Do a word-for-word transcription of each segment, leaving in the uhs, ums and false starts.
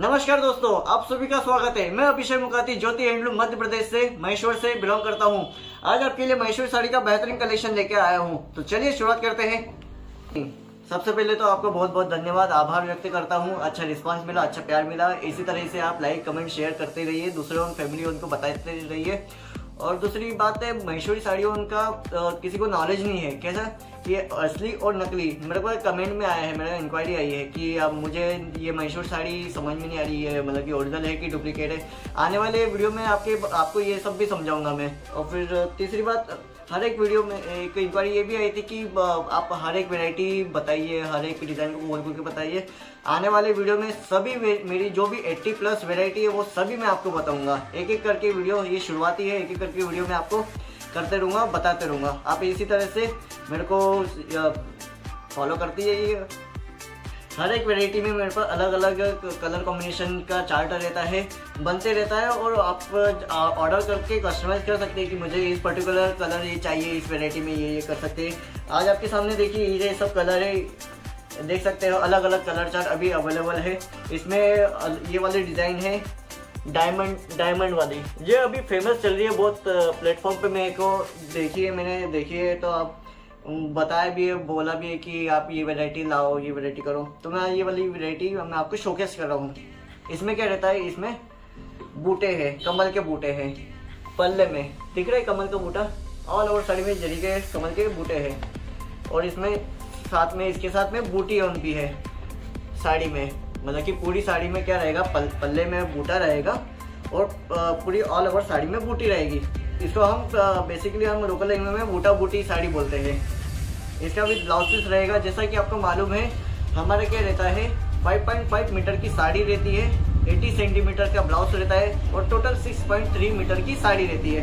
नमस्कार दोस्तों, आप सभी का स्वागत है। मैं अभिषेक मुका ज्योति हैंडलूम मध्य प्रदेश से मैशूर से बिलोंग करता हूं। आज आपके लिए मैशूर साड़ी का बेहतरीन कलेक्शन लेके आया हूं, तो चलिए शुरुआत करते हैं। सबसे पहले तो आपको बहुत बहुत धन्यवाद, आभार व्यक्त करता हूं। अच्छा रिस्पांस मिला, अच्छा प्यार मिला। इसी तरह से आप लाइक कमेंट शेयर करते रहिए, दूसरे फैमिली उनको बताते रहिए। और दूसरी बात है, महेश्वरी साड़ियों उनका तो किसी को नॉलेज नहीं है कैसा ये असली और नकली। मेरे को कमेंट में आया है, मेरा इंक्वायरी आई है कि अब मुझे ये महेश्वरी साड़ी समझ में नहीं आ रही है, मतलब कि ओरिजिनल है कि डुप्लीकेट है। आने वाले वीडियो में आपके आपको ये सब भी समझाऊंगा मैं। और फिर तीसरी बात, हर एक वीडियो में एक इंक्वायरी ये भी आई थी कि आप हर एक वैरायटी बताइए, हर एक डिज़ाइन को बोल बोल के बताइए। आने वाले वीडियो में सभी मेरी जो भी अस्सी प्लस वैरायटी है वो सभी मैं आपको बताऊंगा, एक एक करके वीडियो। ये शुरुआती है, एक एक करके वीडियो मैं आपको करते रहूँगा, बताते रहूँगा। आप इसी तरह से मेरे को फॉलो करती है। ये हर एक वैरायटी में मेरे पास अलग अलग कलर कॉम्बिनेशन का चार्ट रहता है, बनते रहता है। और आप ऑर्डर करके कस्टमाइज़ कर सकते हैं कि मुझे इस पर्टिकुलर कलर ये चाहिए, इस वैरायटी में ये ये कर सकते हैं। आज आपके सामने देखिए ये सब कलर है, देख सकते हो अलग अलग कलर चार्ट अभी अवेलेबल है। इसमें ये वाले डिज़ाइन है डायमंड, डायमंड वाली ये अभी फेमस चल रही है बहुत प्लेटफॉर्म पर। मेरे को देखिए, मैंने देखिए तो आप बताया भी है, बोला भी है कि आप ये वैरायटी लाओ, ये वैरायटी करो, तो मैं ये वाली वैरायटी मैं आपको शोकेस कर रहा हूँ। इसमें क्या रहता है, इसमें बूटे हैं, कमल के बूटे हैं पल्ले में, दिख रहा है कमल का बूटा। ऑल ओवर साड़ी में जरी के कमल के बूटे हैं, और इसमें साथ में इसके साथ में बूटी ऑन भी है साड़ी में। मतलब कि पूरी साड़ी में क्या रहेगा, पल, पल्ले में बूटा रहेगा और पूरी ऑल ओवर साड़ी में बूटी रहेगी। इसको हम बेसिकली हम लोकल लैंग्वेज में बूटा बूटी साड़ी बोलते हैं। इसका भी ब्लाउज पीस रहेगा, जैसा कि आपको मालूम है हमारा क्या रहता है, पाँच पॉइंट पाँच मीटर की साड़ी रहती है, अस्सी सेंटीमीटर का ब्लाउज रहता है और टोटल छह पॉइंट तीन मीटर की साड़ी रहती है।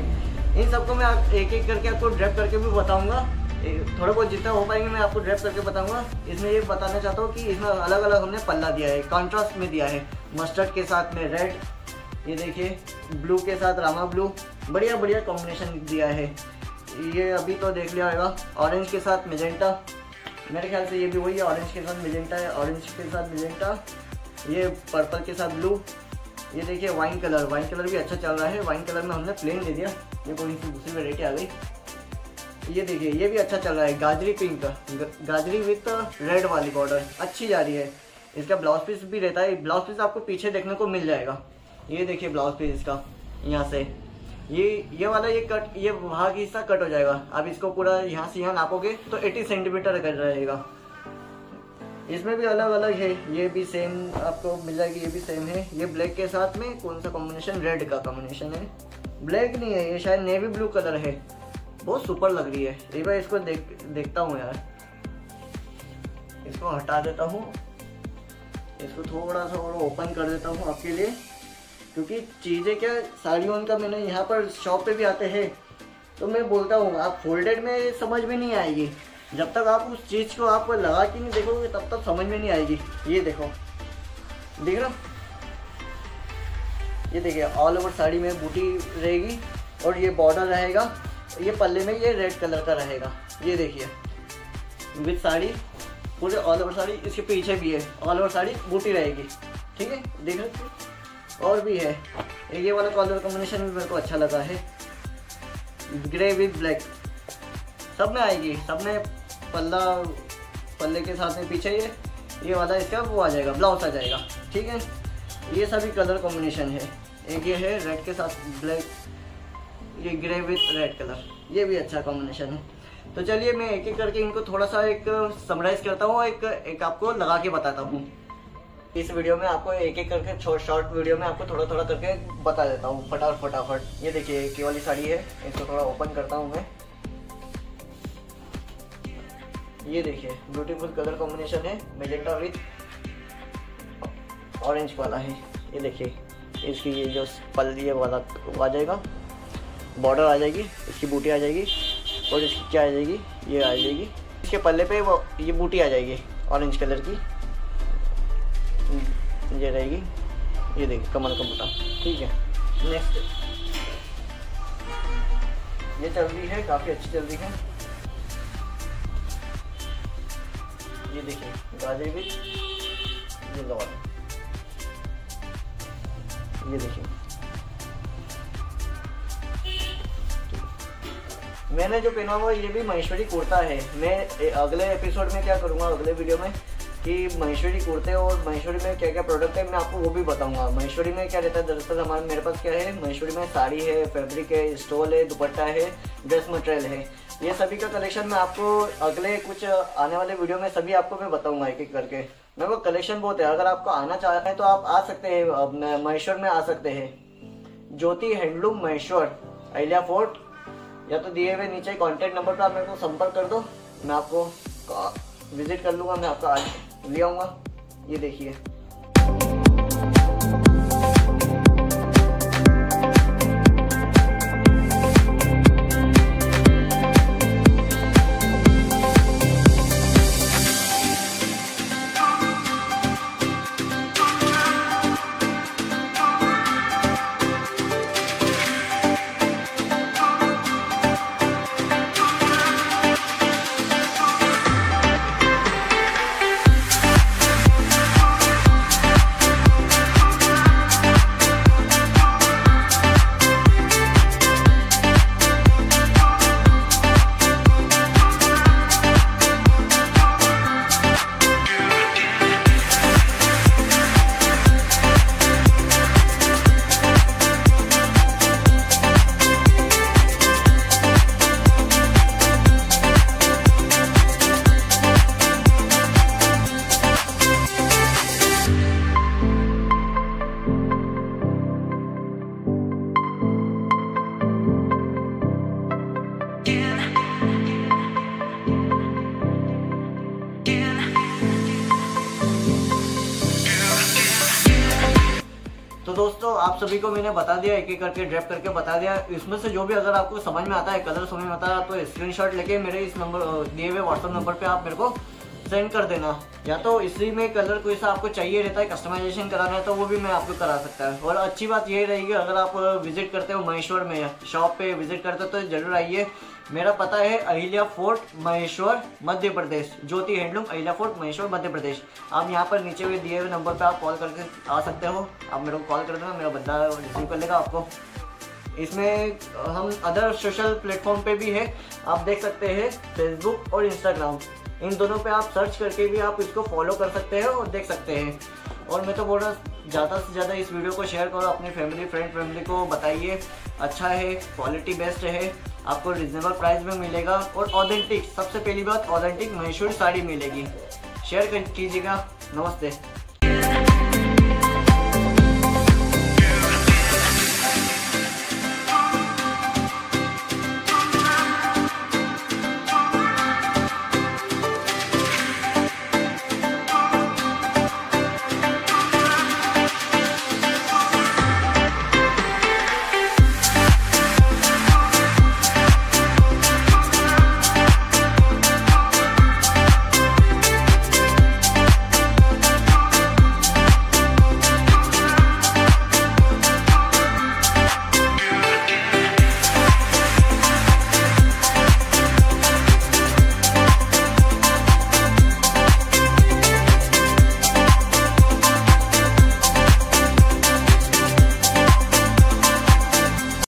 इन सबको मैं आप एक एक करके आपको ड्रेप करके भी बताऊंगा, थोड़ा बहुत जितना हो पाएंगे मैं आपको ड्रेप करके बताऊंगा। इसमें ये बताना चाहता हूँ कि इसमें अलग अलग हमने पल्ला दिया है, कॉन्ट्रास्ट में दिया है, मस्टर्ड के साथ में रेड, ये देखिए ब्लू के साथ रामा ब्लू, बढ़िया बढ़िया कॉम्बिनेशन दिया है। ये अभी तो देख लिया होगा, ऑरेंज के साथ मेजेंटा, मेरे ख्याल से ये भी वही है, ऑरेंज के साथ मेजेंटा है, ऑरेंज के साथ मेजेंटा, ये पर्पल के साथ ब्लू, ये देखिए वाइन कलर, वाइन कलर भी अच्छा चल रहा है। वाइन कलर में हमने प्लेन दे दिया, ये कोई सी दूसरी वेराइटी आ गई। ये देखिए ये भी अच्छा चल रहा है, गाजरी पिंक, गाजरी विथ रेड वाली बॉर्डर अच्छी जा रही है। इसका ब्लाउज पीस भी रहता है, ब्लाउज पीस आपको पीछे देखने को मिल जाएगा। ये देखिए ब्लाउज पीस इसका, यहाँ से ये ये वाला ये कट, ये भाग हिस्सा कट हो जाएगा। आप इसको पूरा यहाँ से यहाँ नापोगे तो अस्सी सेंटीमीटर कट रहेगा। इसमें भी अलग अलग है, ये भी सेम आपको मिल जाएगी, ये भी सेम है। ये ब्लैक के साथ में कौन सा कॉम्बिनेशन, रेड का कॉम्बिनेशन है, ब्लैक नहीं है ये, शायद नेवी ब्लू कलर है, बहुत सुपर लग रही है। एक बार इसको देख देखता हूँ यार, इसको हटा देता हूँ, इसको थोड़ा सा और ओपन कर देता हूँ आपके लिए, क्योंकि चीज़ें क्या साड़ियों का, मैंने यहाँ पर शॉप पे भी आते हैं तो मैं बोलता हूँ आप फोल्डेड में समझ में नहीं आएगी, जब तक आप उस चीज़ को आप लगा के नहीं देखोगे तब तक समझ में नहीं आएगी। ये देखो, देख रहा, ये देखिए ऑल ओवर साड़ी में बूटी रहेगी और ये बॉर्डर रहेगा, ये पल्ले में ये रेड कलर का रहेगा। ये देखिए विथ साड़ी पूरे ऑल ओवर साड़ी, इसके पीछे भी है ऑल ओवर साड़ी बूटी रहेगी, ठीक है। देख रहे और भी है, ये वाला कलर कॉम्बिनेशन भी मेरे को अच्छा लगा है, ग्रे विथ ब्लैक, सब में आएगी, सब में पल्ला, पल्ले के साथ में पीछे ये ये वाला इसका वो आ जाएगा, ब्लाउज आ जाएगा, ठीक है। ये सभी कलर कॉम्बिनेशन है, एक ये है रेड के साथ ब्लैक, ये ग्रे विथ रेड कलर, ये भी अच्छा कॉम्बिनेशन है। तो चलिए मैं एक एक करके इनको थोड़ा सा एक समराइज़ करता हूँ, एक एक आपको लगा के बताता हूँ। इस वीडियो में आपको एक एक करके शॉर्ट वीडियो में आपको थोड़ा थोड़ा करके बता देता हूँ फटाफट फटाफट। ये देखिए एक वाली साड़ी है, इसको थोड़ा ओपन करता हूँ मैं। ये देखिए ब्यूटीफुल कलर कॉम्बिनेशन है, मैजेंटा विथ ऑरेंज वाला है। ये देखिए इसकी ये जो पल्ली है वाला आ जाएगा, बॉर्डर आ जाएगी, इसकी बूटी आ जाएगी और इसकी क्या आ जाएगी, ये आ जाएगी, इसके पल्ले पे वो ये बूटी आ जाएगी ऑरेंज कलर की, ये रहेगी, ये देखिए कमल का बूटा, ठीक है। नेक्स्ट ये चल रही है, काफी अच्छी चल रही है। ये देखिए गाजरी भी, ये ये देखिए मैंने जो पहना हुआ ये भी महेश्वरी कुर्ता है। मैं अगले एपिसोड में क्या करूँगा, अगले वीडियो में, कि महेश्वरी कुर्ते और महेश्वरी में क्या क्या प्रोडक्ट है मैं आपको वो भी बताऊंगा। महेश्वरी में क्या रहता है दरअसल, हमारे मेरे पास क्या है, महेश्वरी में साड़ी है, फैब्रिक है, स्टॉल है, दुपट्टा है, ड्रेस मटेरियल है, ये सभी का कलेक्शन मैं आपको अगले कुछ आने वाले वीडियो में सभी आपको मैं बताऊंगा एक एक करके। मेरे को कलेक्शन बहुत है, अगर आपको आना चाहते हैं तो आप आ सकते हैं, महेश्वर में आ सकते हैं। ज्योति हैंडलूम महेश्वर, अहिल्या फोर्ट, या तो दिए हुए नीचे कॉन्टेक्ट नंबर पर आप मेरे को संपर्क कर दो, मैं आपको विजिट कर लूँगा, मैं आपका आज ले आऊँगा। ये देखिए तो दोस्तों आप सभी को मैंने बता दिया, एक एक करके ड्रैप करके बता दिया। इसमें से जो भी अगर आपको समझ में आता है, कलर समझ में आता है, तो स्क्रीनशॉट लेके मेरे इस नंबर दिए हुए व्हाट्सएप नंबर पे आप मेरे को सेंड कर देना, या तो इसी में कलर कोई सा आपको चाहिए रहता है, कस्टमाइजेशन कराना है तो वो भी मैं आपको करा सकता है। और अच्छी बात यही रहेगी अगर आप विजिट करते हो महेश्वर में, शॉप पे विजिट करते हो तो जरूर आइए। मेरा पता है Ahilya fort Maheshwar Madhya Pradesh, Jyoti handloom Ahilya fort Maheshwar Madhya Pradesh. आप यहाँ पर नीचे हुए दिए हुए नंबर पे आप कॉल करके आ सकते हो, आप मेरे को कॉल कर देना, मेरा बंदा रिसीव कर लेगा आपको। इसमें हम अदर सोशल प्लेटफॉर्म पे भी है, आप देख सकते हैं फेसबुक और इंस्टाग्राम, इन दोनों पे आप सर्च करके भी आप इसको फॉलो कर सकते हैं और देख सकते हैं। और मैं तो बोल रहा हूँ ज़्यादा से ज़्यादा इस वीडियो को शेयर करो, अपने फैमिली फ्रेंड फैमिली को बताइए, अच्छा है, क्वालिटी बेस्ट है, आपको रिजनेबल प्राइस में मिलेगा और ऑथेंटिक, सबसे पहली बात ऑथेंटिक महेश्वरी साड़ी मिलेगी। शेयर कीजिएगा, नमस्ते।